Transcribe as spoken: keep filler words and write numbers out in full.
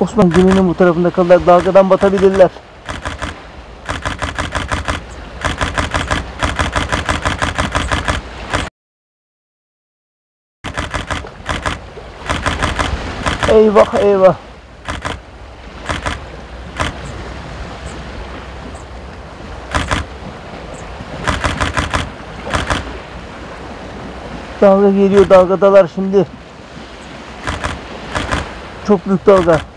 Osman geminin bu tarafında kalırlar, dalgadan batabilirler. Eyvah eyvah. Dalga geliyor, dalgadalar şimdi. Çok büyük dalga.